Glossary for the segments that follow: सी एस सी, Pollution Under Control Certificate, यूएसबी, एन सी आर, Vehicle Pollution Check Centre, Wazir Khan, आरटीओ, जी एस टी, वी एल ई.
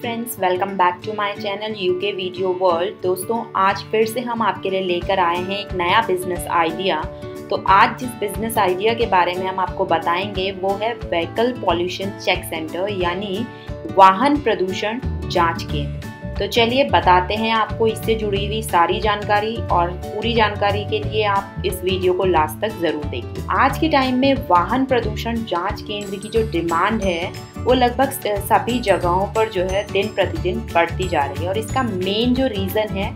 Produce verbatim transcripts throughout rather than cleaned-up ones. Friends, welcome back to my channel UK video world. दोस्तों, आज फिर से हम आपके लिए लेकर आए हैं एक नया बिजनेस आइडिया। तो आज जिस बिजनेस आइडिया के बारे में हम आपको बताएंगे वो है व्हीकल पॉल्यूशन चेक सेंटर, यानी वाहन प्रदूषण जांच केंद्र। तो चलिए बताते हैं आपको इससे जुड़ी हुई सारी जानकारी, और पूरी जानकारी के लिए आप इस वीडियो को लास्ट तक जरूर देखिए। आज के टाइम में वाहन प्रदूषण जाँच केंद्र की जो डिमांड है वो लगभग सभी जगहों पर जो है दिन प्रतिदिन बढ़ती जा रही है, और इसका मेन जो रीज़न है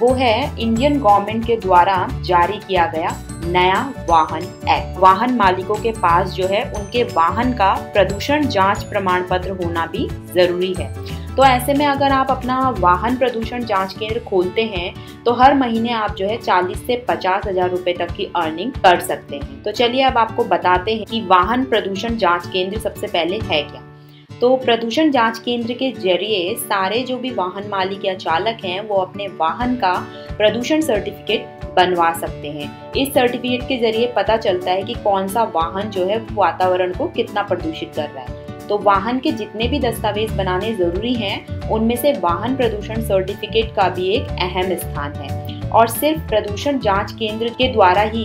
वो है इंडियन गवर्नमेंट के द्वारा जारी किया गया नया वाहन एक्ट। वाहन मालिकों के पास जो है उनके वाहन का प्रदूषण जांच प्रमाण पत्र होना भी जरूरी है। तो ऐसे में अगर आप अपना वाहन प्रदूषण जांच केंद्र खोलते हैं तो हर महीने आप जो है चालीस से पचास हज़ार रुपए तक की अर्निंग कर सकते हैं। तो चलिए अब आपको बताते हैं कि वाहन प्रदूषण जाँच केंद्र सबसे पहले है क्या। तो प्रदूषण जांच केंद्र के जरिए सारे जो भी वाहन मालिक या चालक हैं वो अपने वाहन का प्रदूषण सर्टिफिकेट बनवा सकते हैं। इस सर्टिफिकेट के जरिए पता चलता है कि कौन सा वाहन जो है वातावरण को कितना प्रदूषित कर रहा है। तो वाहन के जितने भी दस्तावेज बनाने जरूरी हैं उनमें से वाहन प्रदूषण सर्टिफिकेट का भी एक अहम स्थान है, और सिर्फ प्रदूषण जाँच केंद्र के द्वारा ही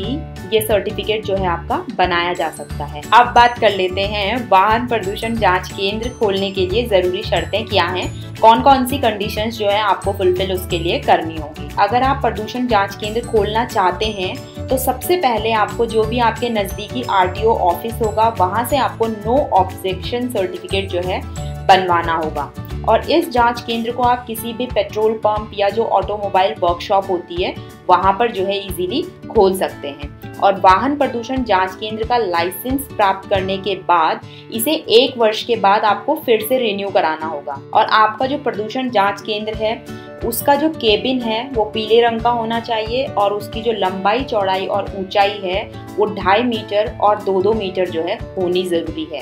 ये सर्टिफिकेट जो है आपका बनाया जा सकता है। अब बात कर लेते हैं वाहन प्रदूषण जांच केंद्र खोलने के लिए जरूरी शर्तें क्या हैं, कौन कौन सी कंडीशंस जो है आपको फुलफिल उसके लिए करनी होगी। अगर आप प्रदूषण जांच केंद्र खोलना चाहते हैं तो सबसे पहले आपको जो भी आपके नजदीकी आरटीओ ऑफिस होगा वहाँ से आपको नो ऑब्जेक्शन सर्टिफिकेट जो है बनवाना होगा, और इस जांच केंद्र को आप किसी भी पेट्रोल पंप या जो ऑटोमोबाइल वर्कशॉप होती है वहाँ पर जो है इजीली खोल सकते हैं। और वाहन प्रदूषण जांच केंद्र का लाइसेंस प्राप्त करने के बाद इसे एक वर्ष के बाद आपको फिर से रिन्यू कराना होगा, और आपका जो प्रदूषण जांच केंद्र है उसका जो केबिन है वो पीले रंग का होना चाहिए, और उसकी जो लंबाई, चौड़ाई और ऊंचाई है वो ढाई मीटर और दो दो मीटर जो है होनी ज़रूरी है।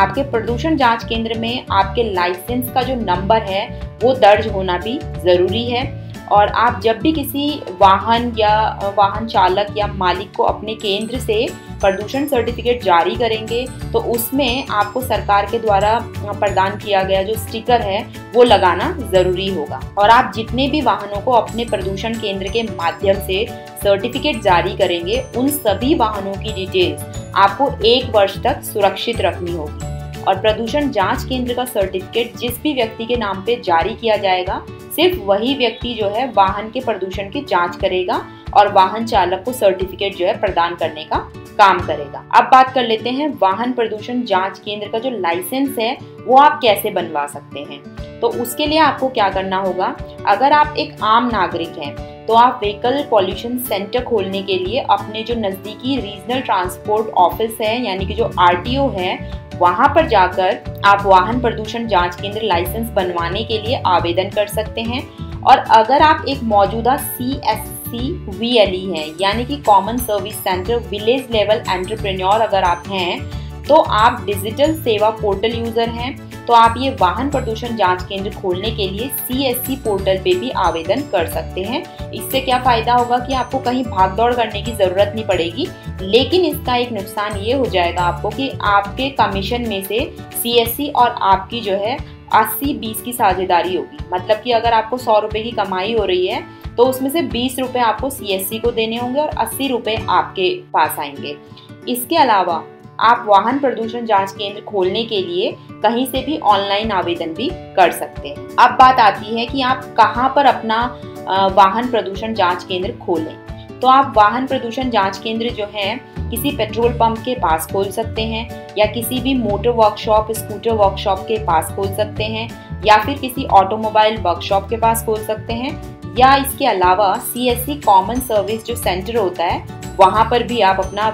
आपके प्रदूषण जांच केंद्र में आपके लाइसेंस का जो नंबर है वो दर्ज होना भी ज़रूरी है, और आप जब भी किसी वाहन या वाहन चालक या मालिक को अपने केंद्र से प्रदूषण सर्टिफिकेट जारी करेंगे तो उसमें आपको सरकार के द्वारा प्रदान किया गया जो स्टिकर है वो लगाना ज़रूरी होगा। और आप जितने भी वाहनों को अपने प्रदूषण केंद्र के माध्यम से सर्टिफिकेट जारी करेंगे उन सभी वाहनों की डिटेल्स आपको एक वर्ष तक सुरक्षित रखनी होगी, और प्रदूषण जांच केंद्र का सर्टिफिकेट जिस भी व्यक्ति के नाम पे जारी किया जाएगा सिर्फ वही व्यक्ति जो है वाहन के प्रदूषण की जांच करेगा और वाहन चालक को सर्टिफिकेट जो है प्रदान करने का काम करेगा। अब बात कर लेते हैं वाहन प्रदूषण जांच केंद्र का जो लाइसेंस है वो आप कैसे बनवा सकते हैं। तो उसके लिए आपको क्या करना होगा, अगर आप एक आम नागरिक हैं तो आप व्हीकल पॉल्यूशन सेंटर खोलने के लिए अपने जो नज़दीकी रीजनल ट्रांसपोर्ट ऑफिस है यानी कि जो आरटीओ है वहाँ पर जाकर आप वाहन प्रदूषण जांच केंद्र लाइसेंस बनवाने के लिए आवेदन कर सकते हैं। और अगर आप एक मौजूदा सी एस सी वी एल ई हैं यानी कि common service centre village level entrepreneur अगर आप हैं तो आप डिजिटल सेवा पोर्टल यूज़र हैं तो आप ये वाहन प्रदूषण जांच केंद्र खोलने के लिए सी एस सी पोर्टल पे भी आवेदन कर सकते हैं। इससे क्या फ़ायदा होगा कि आपको कहीं भागदौड़ करने की ज़रूरत नहीं पड़ेगी, लेकिन इसका एक नुकसान ये हो जाएगा आपको कि आपके कमीशन में से सी एस सी और आपकी जो है अस्सी बीस की साझेदारी होगी। मतलब कि अगर आपको सौ रुपये की कमाई हो रही है तो उसमें से बीस रुपये आपको सी एस सी को देने होंगे और अस्सी रुपये आपके पास आएंगे। इसके अलावा आप वाहन प्रदूषण जांच केंद्र खोलने के लिए कहीं से भी ऑनलाइन आवेदन भी कर सकते हैं। अब बात आती है कि आप कहां पर अपना वाहन प्रदूषण जांच केंद्र खोलें। तो आप वाहन प्रदूषण जांच केंद्र जो है किसी पेट्रोल पंप के पास खोल सकते हैं, या किसी भी मोटर वर्कशॉप, स्कूटर वर्कशॉप के पास खोल सकते हैं, या फिर किसी ऑटोमोबाइल वर्कशॉप के पास खोल सकते हैं, या इसके अलावा सी एस सी common service जो सेंटर होता है वहाँ पर भी आप अपना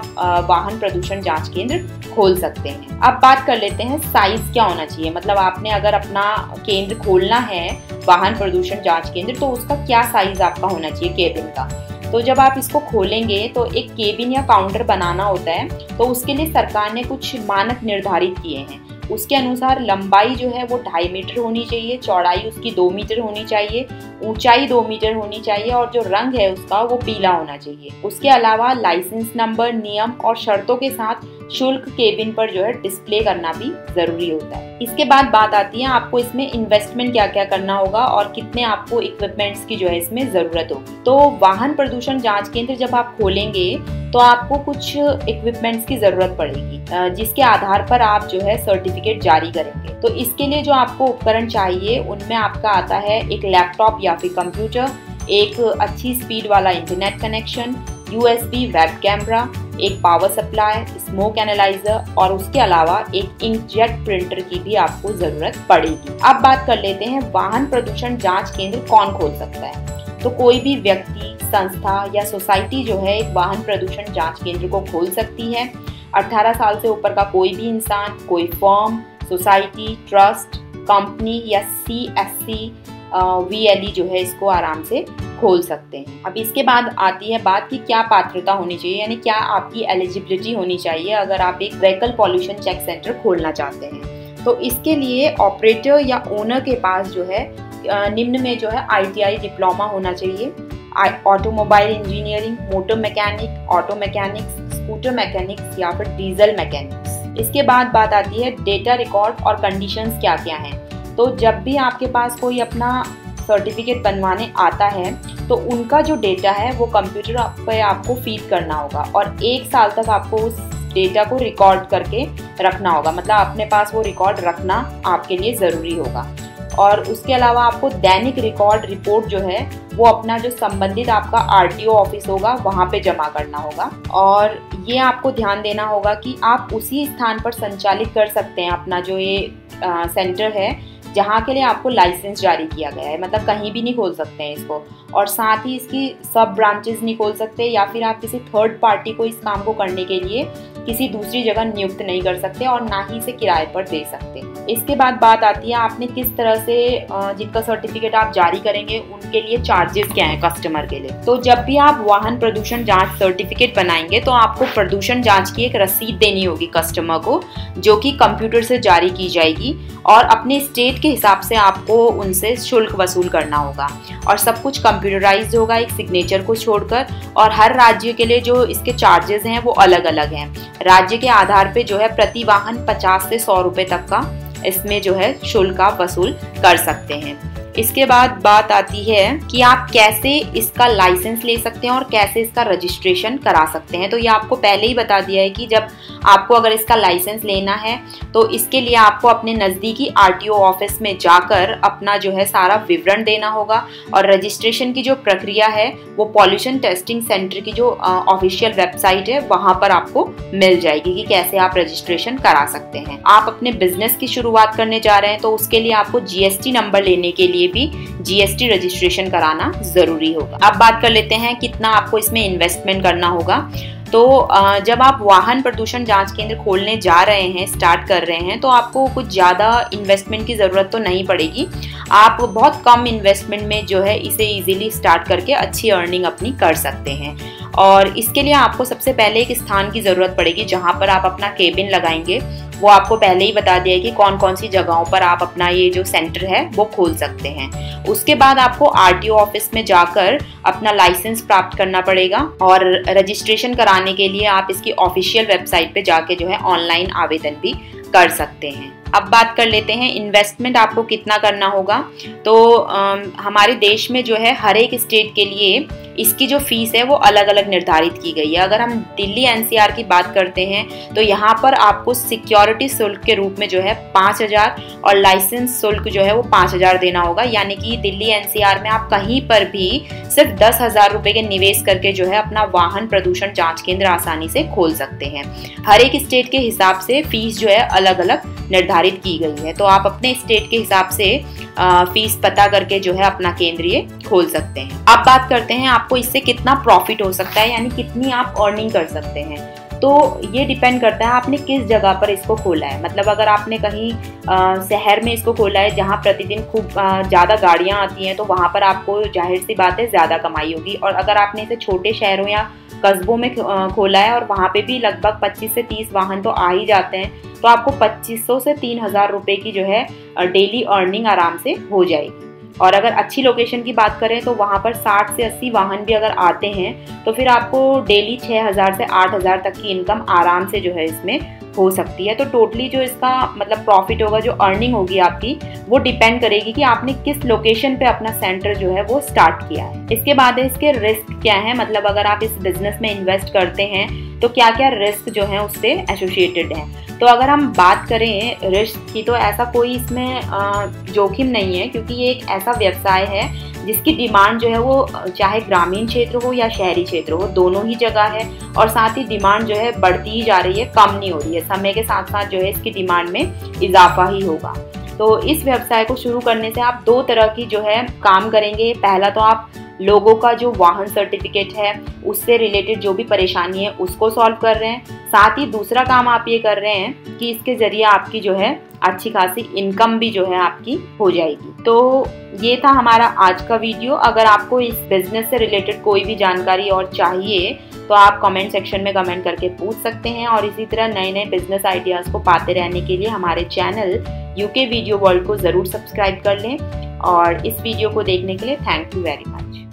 वाहन प्रदूषण जांच केंद्र खोल सकते हैं। अब बात कर लेते हैं साइज क्या होना चाहिए, मतलब आपने अगर अपना केंद्र खोलना है वाहन प्रदूषण जांच केंद्र तो उसका क्या साइज आपका होना चाहिए केबिन का। तो जब आप इसको खोलेंगे तो एक केबिन या काउंटर बनाना होता है, तो उसके लिए सरकार ने कुछ मानक निर्धारित किए हैं। उसके अनुसार लंबाई जो है वो ढाई मीटर होनी चाहिए, चौड़ाई उसकी दो मीटर होनी चाहिए, ऊंचाई दो मीटर होनी चाहिए, और जो रंग है उसका वो पीला होना चाहिए। उसके अलावा लाइसेंस नंबर, नियम और शर्तों के साथ शुल्क केबिन पर जो है डिस्प्ले करना भी जरूरी होता है। इसके बाद बात आती है आपको इसमें इन्वेस्टमेंट क्या क्या करना होगा और कितने आपको इक्विपमेंट्स की जो है इसमें जरूरत होगी। तो वाहन प्रदूषण जांच केंद्र जब आप खोलेंगे तो आपको कुछ इक्विपमेंट्स की जरूरत पड़ेगी जिसके आधार पर आप जो है सर्टिफिकेट जारी करेंगे। तो इसके लिए जो आपको उपकरण चाहिए उनमें आपका आता है एक लैपटॉप या फिर कंप्यूटर, एक अच्छी स्पीड वाला internet connection, यूएसबी web camera, एक पावर सप्लाई, स्मोक एनालाइजर और उसके अलावा एक इंकजेट प्रिंटर की भी आपको जरूरत पड़ेगी। अब बात कर लेते हैं वाहन प्रदूषण जांच केंद्र कौन खोल सकता है। तो कोई भी व्यक्ति, संस्था या सोसाइटी जो है एक वाहन प्रदूषण जांच केंद्र को खोल सकती है। अठारह साल से ऊपर का कोई भी इंसान, कोई फर्म, सोसाइटी, ट्रस्ट, कंपनी या सी एस सी वी एल ई जो है इसको आराम से खोल सकते हैं। अब इसके बाद आती है बात कि क्या पात्रता होनी चाहिए, यानी क्या आपकी एलिजिबिलिटी होनी चाहिए अगर आप एक व्हीकल पॉल्यूशन चेक सेंटर खोलना चाहते हैं। तो इसके लिए ऑपरेटर या ओनर के पास जो है निम्न में जो है आई टी आई डिप्लोमा होना चाहिए, automobile engineering, motor mechanic, auto mechanics, scooter mechanics या फिर डीजल मैकेनिक्स। इसके बाद बात आती है डेटा रिकॉर्ड और कंडीशंस क्या क्या हैं। तो जब भी आपके पास कोई अपना सर्टिफिकेट बनवाने आता है तो उनका जो डेटा है वो कंप्यूटर पर आपको फीड करना होगा और एक साल तक आपको उस डेटा को रिकॉर्ड करके रखना होगा, मतलब अपने पास वो रिकॉर्ड रखना आपके लिए ज़रूरी होगा। और उसके अलावा आपको दैनिक रिकॉर्ड रिपोर्ट जो है वो अपना जो संबंधित आपका आर टी ओ ऑफिस होगा वहाँ पे जमा करना होगा। और ये आपको ध्यान देना होगा कि आप उसी स्थान पर संचालित कर सकते हैं अपना जो ये आ, सेंटर है जहाँ के लिए आपको लाइसेंस जारी किया गया है, मतलब कहीं भी नहीं खोल सकते हैं इसको। और साथ ही इसकी सब ब्रांचेस नहीं खोल सकते या फिर आप किसी थर्ड पार्टी को इस काम को करने के लिए किसी दूसरी जगह नियुक्त नहीं कर सकते और ना ही इसे किराए पर दे सकते। इसके बाद बात आती है आपने किस तरह से जिनका सर्टिफिकेट आप जारी करेंगे उनके लिए चार्जेस क्या हैं कस्टमर के लिए। तो जब भी आप वाहन प्रदूषण जाँच सर्टिफिकेट बनाएंगे तो आपको प्रदूषण जाँच की एक रसीद देनी होगी कस्टमर को, जो कि कंप्यूटर से जारी की जाएगी और अपने स्टेट के हिसाब से आपको उनसे शुल्क वसूल करना होगा। और सब कुछ कंप्यूटराइज्ड होगा एक सिग्नेचर को छोड़कर, और हर राज्य के लिए जो इसके चार्जेस हैं वो अलग अलग हैं। राज्य के आधार पे जो है प्रति वाहन पचास से सौ रुपये तक का इसमें जो है शुल्क आप वसूल कर सकते हैं। इसके बाद बात आती है कि आप कैसे इसका लाइसेंस ले सकते हैं और कैसे इसका रजिस्ट्रेशन करा सकते हैं। तो ये आपको पहले ही बता दिया है कि जब आपको अगर इसका लाइसेंस लेना है तो इसके लिए आपको अपने नज़दीकी आर टी ओ ऑफिस में जाकर अपना जो है सारा विवरण देना होगा। और रजिस्ट्रेशन की जो प्रक्रिया है वो पॉल्यूशन टेस्टिंग सेंटर की जो ऑफिशियल वेबसाइट है वहाँ पर आपको मिल जाएगी कि कैसे आप रजिस्ट्रेशन करा सकते हैं। आप अपने बिजनेस की शुरुआत करने जा रहे हैं तो उसके लिए आपको जी एस टी नंबर लेने के लिए भी जी एस टी रजिस्ट्रेशन कराना जरूरी होगा। अब बात कर लेते हैं कितना आपको इसमें इन्वेस्टमेंट करना होगा। तो जब आप वाहन प्रदूषण जांच केंद्र खोलने जा रहे हैं, स्टार्ट कर रहे हैं, तो आपको कुछ ज़्यादा इन्वेस्टमेंट की ज़रूरत तो नहीं पड़ेगी। आप बहुत कम इन्वेस्टमेंट में जो है इसे इजीली स्टार्ट करके अच्छी अर्निंग अपनी कर सकते हैं। और इसके लिए आपको सबसे पहले एक स्थान की ज़रूरत पड़ेगी जहाँ पर आप अपना केबिन लगाएंगे। वो आपको पहले ही बता दिया है कि कौन कौन सी जगहों पर आप अपना ये जो सेंटर है वो खोल सकते हैं। उसके बाद आपको आर टी ओ ऑफिस में जाकर अपना लाइसेंस प्राप्त करना पड़ेगा और रजिस्ट्रेशन कराने के लिए आप इसकी ऑफिशियल वेबसाइट पे जाके जो है ऑनलाइन आवेदन भी कर सकते हैं। अब बात कर लेते हैं इन्वेस्टमेंट आपको कितना करना होगा। तो आ, हमारे देश में जो है हर एक स्टेट के लिए इसकी जो फीस है वो अलग अलग निर्धारित की गई है। अगर हम दिल्ली एन सी आर की बात करते हैं तो यहाँ पर आपको सिक्योरिटी शुल्क के रूप में जो है पाँच हज़ार और लाइसेंस शुल्क जो है वो पाँच हज़ार देना होगा। यानी कि दिल्ली एन सी आर में आप कहीं पर भी सिर्फ दस हज़ार रुपये के निवेश करके जो है अपना वाहन प्रदूषण जाँच केंद्र आसानी से खोल सकते हैं। हर एक स्टेट के हिसाब से फीस जो है अलग अलग निर्धारित की गई है। तो आप अपने स्टेट के हिसाब से फीस पता करके जो है अपना केंद्रीय खोल सकते हैं। अब बात करते हैं आपको इससे कितना प्रॉफिट हो सकता है, यानी कितनी आप अर्निंग कर सकते हैं। तो ये डिपेंड करता है आपने किस जगह पर इसको खोला है। मतलब अगर आपने कहीं आ, शहर में इसको खोला है जहाँ प्रतिदिन खूब ज़्यादा गाड़ियाँ आती हैं तो वहाँ पर आपको जाहिर सी बात है ज़्यादा कमाई होगी। और अगर आपने इसे छोटे शहरों या कस्बों में खोला है और वहाँ पे भी लगभग पच्चीस से तीस वाहन तो आ ही जाते हैं तो आपको पच्चीस सौ से तीन हज़ार रुपये की जो है डेली अर्निंग आराम से हो जाएगी। और अगर अच्छी लोकेशन की बात करें तो वहाँ पर साठ से अस्सी वाहन भी अगर आते हैं तो फिर आपको डेली छह हज़ार से आठ हज़ार तक की इनकम आराम से जो है इसमें हो सकती है। तो टोटली जो इसका मतलब प्रॉफिट होगा, जो अर्निंग होगी आपकी, वो डिपेंड करेगी कि आपने किस लोकेशन पे अपना सेंटर जो है वो स्टार्ट किया है। इसके बाद है इसके रिस्क क्या है, मतलब अगर आप इस बिजनेस में इन्वेस्ट करते हैं तो क्या क्या रिस्क जो है उससे एसोसिएटेड है। तो अगर हम बात करें रिस्क की तो ऐसा कोई इसमें जोखिम नहीं है, क्योंकि ये एक ऐसा व्यवसाय है जिसकी डिमांड जो है वो चाहे ग्रामीण क्षेत्र हो या शहरी क्षेत्र हो, दोनों ही जगह है, और साथ ही डिमांड जो है बढ़ती ही जा रही है, कम नहीं हो रही है। समय के साथ साथ जो है इसकी डिमांड में इजाफा ही होगा। तो इस व्यवसाय को शुरू करने से आप दो तरह की जो है काम करेंगे। पहला तो आप लोगों का जो वाहन सर्टिफिकेट है उससे रिलेटेड जो भी परेशानी है उसको सॉल्व कर रहे हैं, साथ ही दूसरा काम आप ये कर रहे हैं कि इसके ज़रिए आपकी जो है अच्छी खासी इनकम भी जो है आपकी हो जाएगी। तो ये था हमारा आज का वीडियो। अगर आपको इस बिज़नेस से रिलेटेड कोई भी जानकारी और चाहिए तो आप कमेंट सेक्शन में कमेंट करके पूछ सकते हैं, और इसी तरह नए नए बिज़नेस आइडियाज़ को पाते रहने के लिए हमारे चैनल यूके वीडियो वर्ल्ड को ज़रूर सब्सक्राइब कर लें। और इस वीडियो को देखने के लिए थैंक यू वेरी मच।